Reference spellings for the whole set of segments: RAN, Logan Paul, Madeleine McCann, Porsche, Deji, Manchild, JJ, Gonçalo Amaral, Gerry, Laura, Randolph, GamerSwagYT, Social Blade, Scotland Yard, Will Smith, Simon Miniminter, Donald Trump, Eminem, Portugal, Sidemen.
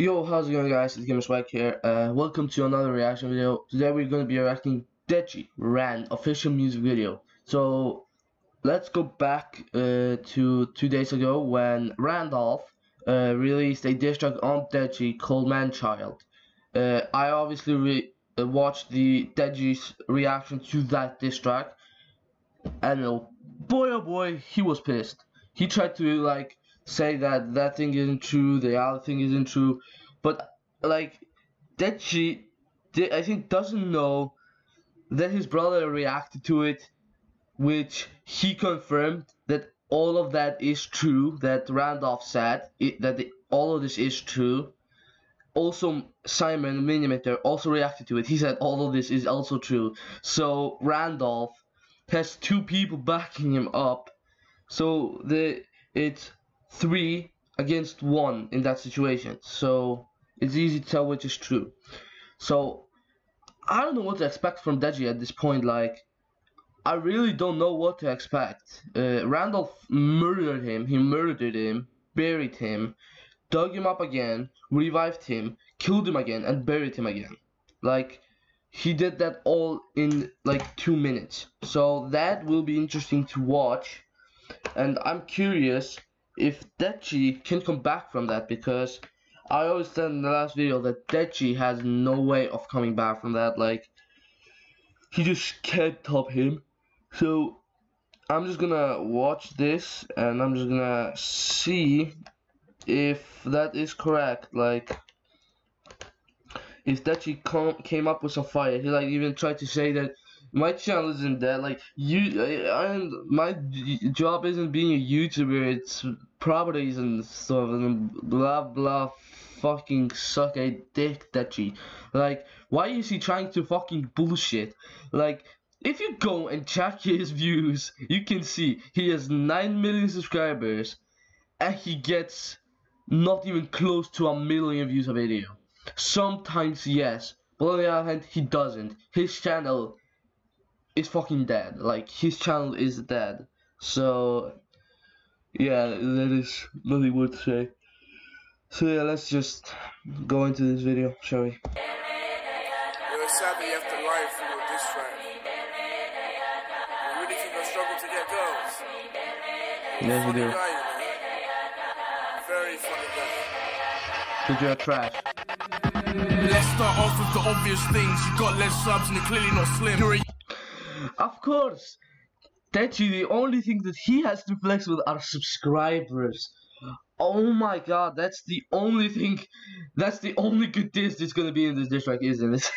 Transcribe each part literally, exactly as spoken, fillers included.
Yo, how's it going, guys? It's GamerSwag here. Uh, welcome to another reaction video. Today we're gonna be reacting Deji Ran official music video. So let's go back uh, to two days ago when Randolph uh, released a diss track on Deji called Manchild. Uh, I obviously re watched the Deji's reaction to that diss track, and oh boy, oh boy, he was pissed. He tried to like. say that that thing isn't true, the other thing isn't true, but like Deji, I think, doesn't know that his brother reacted to it, which he confirmed that all of that is true. That Randolph said it, that the, all of this is true. Also, Simon Miniminter also reacted to it. He said all of this is also true. So Randolph has two people backing him up. So the it's three against one in that situation, so it's easy to tell which is true. So I don't know what to expect from Deji at this point. Like, I really don't know what to expect. uh, Randolph murdered him, he murdered him, buried him, dug him up again, revived him, killed him again, and buried him again. Like, he did that all in like two minutes, so that will be interesting to watch. And I'm curious if Deji can come back from that, because I always said in the last video that Deji has no way of coming back from that. Like, he just can't top him. So I'm just gonna watch this and I'm just gonna see if that is correct. Like, if Deji came up with some fire. He like even tried to say that my channel isn't that, like, you I, I my job isn't being a YouTuber, it's properties and stuff and blah blah. Fucking suck a dick, Deji. Like, why is he trying to fucking bullshit? Like, if you go and check his views, you can see he has nine million subscribers and he gets not even close to a million views a video. Sometimes yes, but on the other hand, he doesn't. His channel is fucking dead. Like, his channel is dead. So yeah, that is nothing more to say. So yeah, let's just go into this video, shall we? You're sadly after life for your diss track. You really think I struggle to get girls? Yes, you do. Guy, very funny guy. Did you attract? Let's start off with the obvious things. You got less subs and you're clearly not slim. You're Of course, Deji, the only thing that he has to flex with are subscribers. Oh my god, that's the only thing, that's the only good diss that's gonna be in this diss track, isn't it?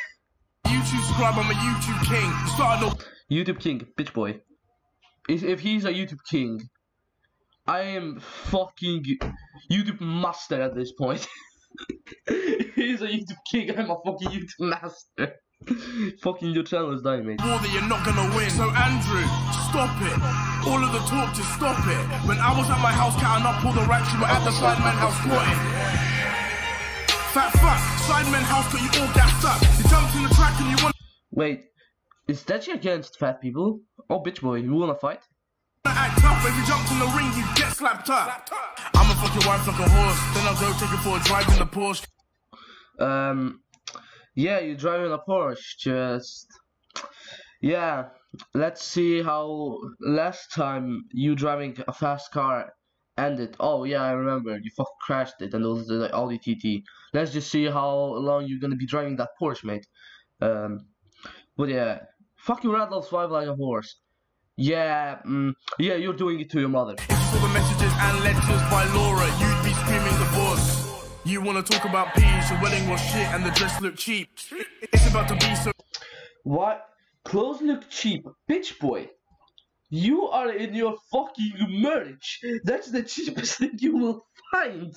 YouTube subscribe, I'm a YouTube king. Starting off YouTube king, bitch boy. If, if he's a YouTube king, I am fucking YouTube master at this point. He's a YouTube king, I'm a fucking YouTube master. Fucking your channel is dying, mate. More that you're not gonna win. So Andrew, stop it. All of the talk, just stop it. When I was at my house counting up all the racks, you were at the Sidemen house squatting. Fat fuck, Sidemen house got you all gassed up. You jumped in the track and you won. Wait, is that you against fat people? Oh, bitch boy, you wanna fight? Act tough, if you jumped in the ring, you get slapped up. I'ma fuck your wife like a horse, then I'll go take you for a drive in the Porsche. Um. Yeah, you're driving a Porsche, just... Yeah, let's see how last time you driving a fast car ended. Oh yeah, I remember, you fucking crashed it and it was like all the T T. Let's just see how long you're gonna be driving that Porsche, mate. Um, but yeah, fucking Randolph swipe like a horse. Yeah, mm, yeah, you're doing it to your mother. If you saw the messages and letters by Laura, you'd be screaming divorce. You wanna talk about peas, your wedding was shit and the dress looked cheap. It's about to be so. What? Clothes look cheap, bitch boy. You are in your fucking marriage. That's the cheapest thing you will find.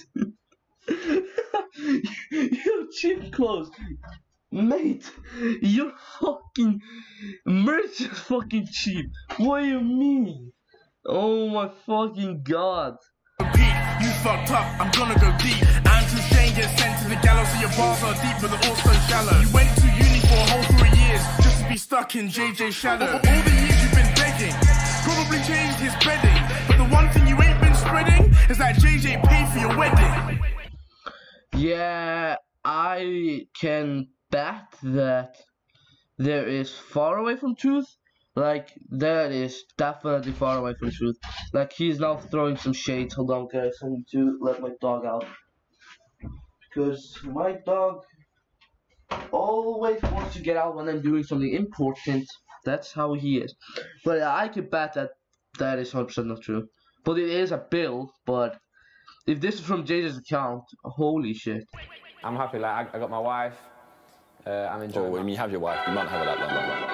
Your cheap clothes. Mate, your fucking merch is fucking cheap. What do you mean? Oh my fucking god. You fucked up, I'm gonna go deep. Andrew Jane gets sent to the gallows, so your bars are deep but they're also shallow. You went to uni for a whole three years just to be stuck in J J shadow. All, all the years you've been begging, probably changed his bedding, but the one thing you ain't been spreading is that J J paid for your wedding. Yeah, I can bet that there is far away from truth. Like, that is definitely far away from truth. Like, he's now throwing some shades. Hold on, guys. I need to let my dog out. Because my dog always wants to get out when I'm doing something important. That's how he is. But I can bet that that is one hundred percent not true. But it is a build, but if this is from J J's account, holy shit. I'm happy, like, I, I got my wife. Uh, I'm enjoying it. Oh, when you have your wife, you might have it that long.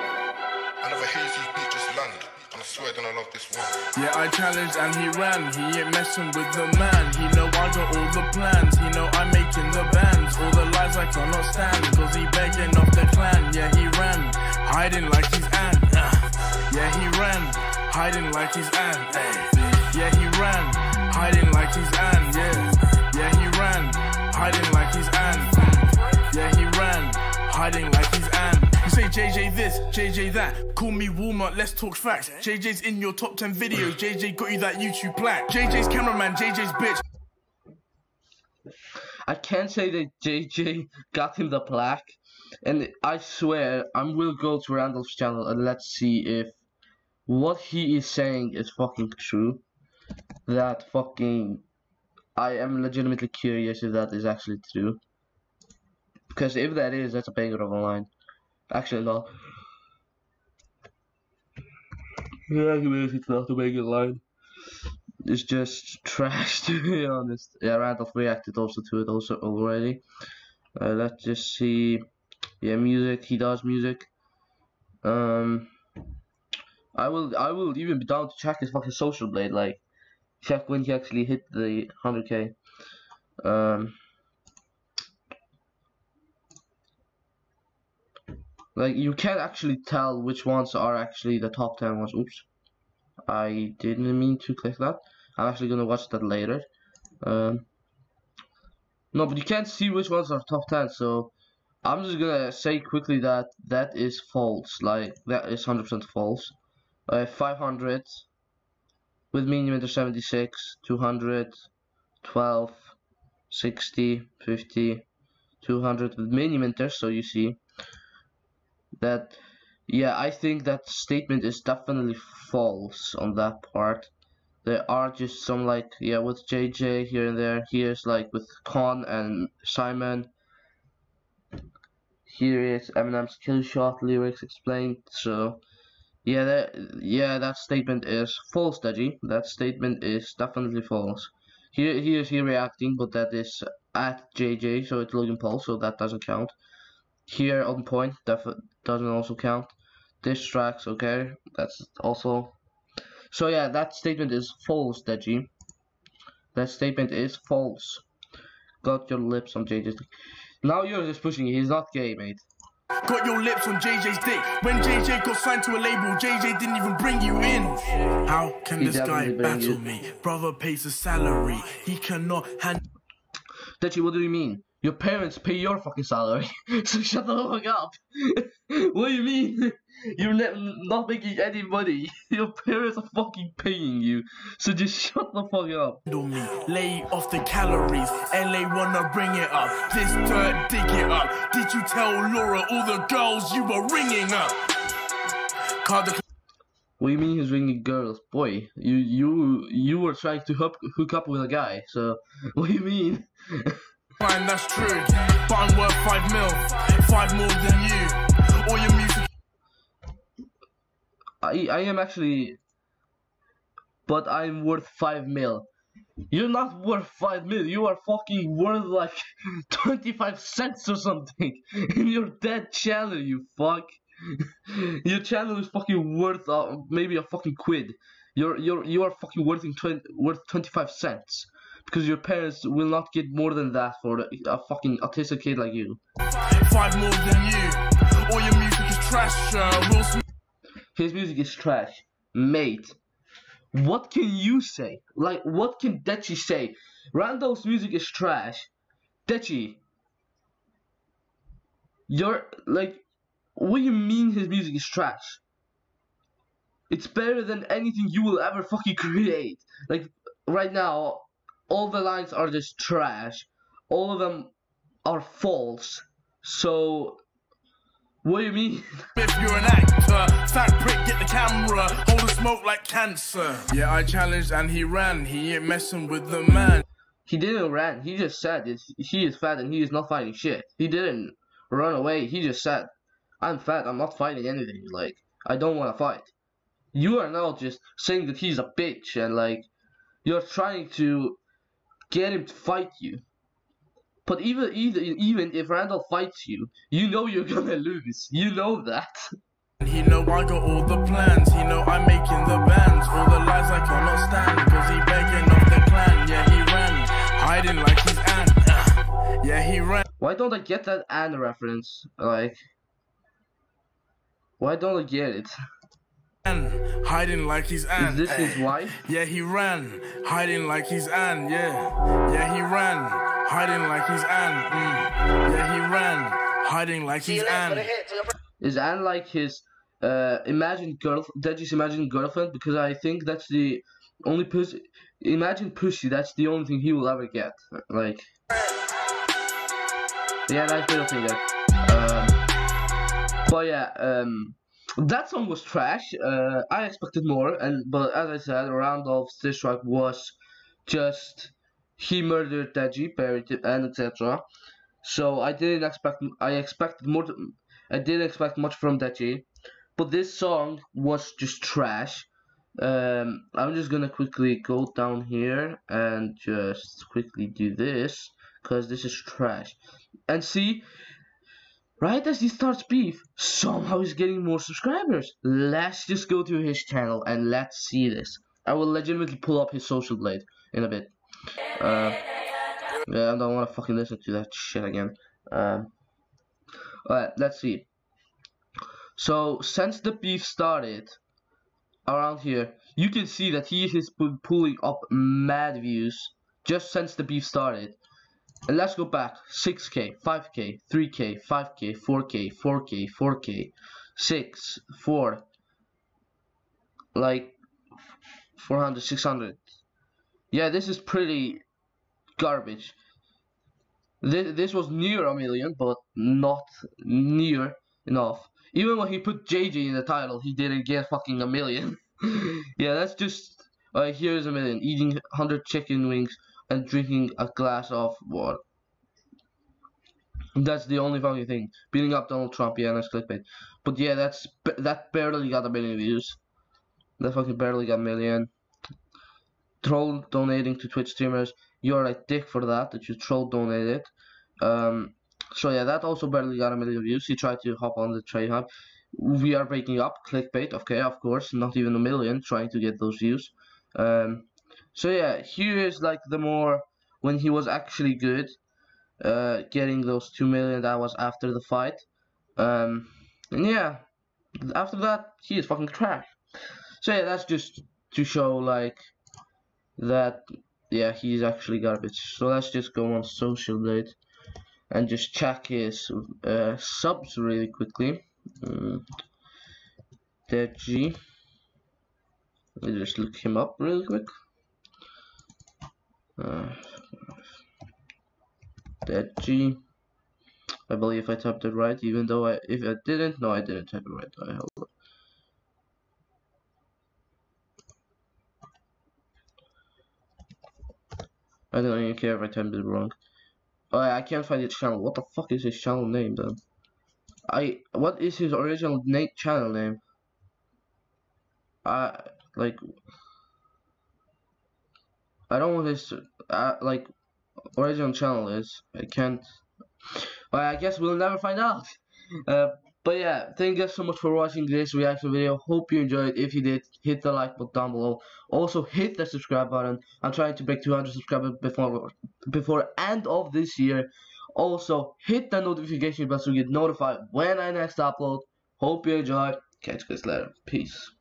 Yeah, I challenged and he ran. He ain't messing with the man. He know I got all the plans. He know I'm making the bands. All the lies I cannot stand. Cause he begging off the clan. Yeah, he ran, hiding like he's Ann. Yeah, he ran, hiding like he's Ann. Yeah, he ran, hiding like he's Ann. Yeah, yeah, he ran, hiding like he's Ann. Yeah, he ran, hiding like he's Ann. You say J J this, J J that. Call me Walmart, let's talk facts. J J's in your top ten videos. J J got you that YouTube plaque. J J's cameraman, J J's bitch. I can't say that J J got him the plaque. And I swear, I will go to Randolph's channel and let's see if what he is saying is fucking true. That fucking... I am legitimately curious if that is actually true. Because if that is, that's a banger of a line. Actually, no. Yeah, I can really see it's not the bigger line. It's just trash, to be honest. Yeah, Randolph reacted also to it also already. Uh, let's just see. Yeah, music. He does music. Um, I will. I will even be down to check his fucking Social Blade. Like, check when he actually hit the one hundred K. Um. Like, you can't actually tell which ones are actually the top ten ones. Oops. I didn't mean to click that. I'm actually gonna watch that later. Um, no, but you can't see which ones are top ten, so I'm just gonna say quickly that that is false. Like, that is one hundred percent false. Uh, five hundred with Miniminter seventy-six, two hundred, twelve, sixty, fifty, two hundred with Miniminter, so you see. That, yeah, I think that statement is definitely false on that part. There are just some, like, yeah, with J J here and there. Here's like with Con and Simon. Here is Eminem's kill shot lyrics explained. So yeah, that yeah that statement is false, Deji. That statement is definitely false. Here here is he reacting, but that is at J J, so it's Logan Paul, so that doesn't count. Here on point, def doesn't also count. Diss tracks, okay, that's also. So yeah, that statement is false, Deji. That statement is false. Got your lips on J J's dick. Now you're just pushing it. He's not gay, mate. Got your lips on J J's dick. When J J got signed to a label, J J didn't even bring you in. How can he this guy battle you. me? Brother pays a salary. He cannot hand. Deji, what do you mean? Your parents pay your fucking salary, so shut the fuck up. What do you mean? You're not making any money. Your parents are fucking paying you, so just shut the fuck up. Lay off the calories. L A wanna bring it up. This dirt, dig it up. Did you tell Laura all the girls you were ringing up? What do you mean he's ringing girls? Boy, you you you were trying to hook, hook up with a guy. So what do you mean? Fine, that's true, but I'm worth five mil, five more than you. All your music. I I am actually, but I'm worth five mil. You're not worth five mil. You are fucking worth like twenty-five cents or something in your dead channel. You fuck. Your channel is fucking worth uh, maybe a fucking quid. You're you're you are fucking worth worth twenty-five cents. Because your parents will not get more than that for a, a fucking autistic kid like you. Five more than you. All your music is trash. Uh, Will Smith. His music is trash, mate. What can you say? Like, what can Deji say? Randall's music is trash. Deji, you're like, what do you mean his music is trash? It's better than anything you will ever fucking create. Like right now. All the lines are just trash. all of them are false. So what do you mean? If you're an actor, sack prick, get the camera, all the smoke like cancer. Yeah, I challenged and he ran. He ain't messing with the man. He didn't run. He just said it's, he is fat and he is not fighting shit. He didn't run away. He just said, I'm fat. I'm not fighting anything. Like, I don't want to fight. You are now just saying that he's a bitch and like you're trying to get him to fight you. But even, even, even if Randolph fights you, you know you're gonna lose. You know that. He know I got all the plans. He know I'm making the bands. All the lies I cannot stand. Cause he begging off the clan. Yeah, he ran. Hiding like his aunt. Yeah, he ran. Why don't I get that Anne reference? Like, why don't I get it? Hiding like his aunt. Is this his wife? Yeah, he ran. Hiding like his aunt. Yeah, yeah, he ran. Hiding like he's Anne. Mm. Yeah, he ran. Hiding like he's Anne. Is Anne like his uh, imagined girl? Deji's imagined girlfriend? Because I think that's the only pussy. Imagine pussy. That's the only thing he will ever get. Like, yeah, nice little thing there. Um, but yeah, um, that song was trash. Uh, I expected more. And but as I said, Randolph's diss track was just. He murdered Deji, buried him, and et cetera. So I didn't expect. I expected more. To, I didn't expect much from Deji, but this song was just trash. Um, I'm just gonna quickly go down here and just quickly do this because this is trash. And see, right as he starts beef, somehow he's getting more subscribers. Let's just go to his channel and let's see this. I will legitimately pull up his Social Blade in a bit. Uh, yeah, I don't want to fucking listen to that shit again. Um, alright, let's see. So, since the beef started around here, you can see that he is been pulling up mad views just since the beef started. And let's go back: six K, five K, three K, five K, four K, four K, four K, six, four, like four hundred, six hundred. Yeah, this is pretty garbage. This, this was near a million, but not near enough. Even when he put J J in the title, he didn't get fucking a million. Yeah, that's just... Uh, here's a million. Eating one hundred chicken wings and drinking a glass of water. That's the only fucking thing. Beating up Donald Trump, yeah, that's clickbait. But yeah, that's that barely got a million views. That fucking barely got a million. Troll donating to Twitch streamers, you're a dick for that, that you troll donated. Um, so yeah, that also barely got a million views. He tried to hop on the trade hype. We are breaking up, clickbait, okay, of course, not even a million, trying to get those views. Um, so yeah, here is like the more, when he was actually good, uh, getting those two million, that was after the fight. Um, and yeah, after that, he is fucking trash. So yeah, that's just to show like, that yeah, he's actually garbage. So let's just go on Social Blade and just check his uh, subs really quickly. Um, Deji, let me just look him up really quick. Uh, Deji, I believe I typed it right, even though I if I didn't, no, I didn't type it right. I hope. I don't even care if I typed it wrong. Oh, I can't find his channel. What the fuck is his channel name then? I what is his original name channel name? I like I don't want his uh, like original channel is. I can't. Well, I guess we'll never find out. Uh, but yeah, thank you guys so much for watching this reaction video. Hope you enjoyed. If you did, hit the like button down below. Also hit the subscribe button. I'm trying to break two hundred subscribers before before end of this year. Also hit the notification bell so you get notified when I next upload. Hope you enjoy. Catch you guys later. Peace.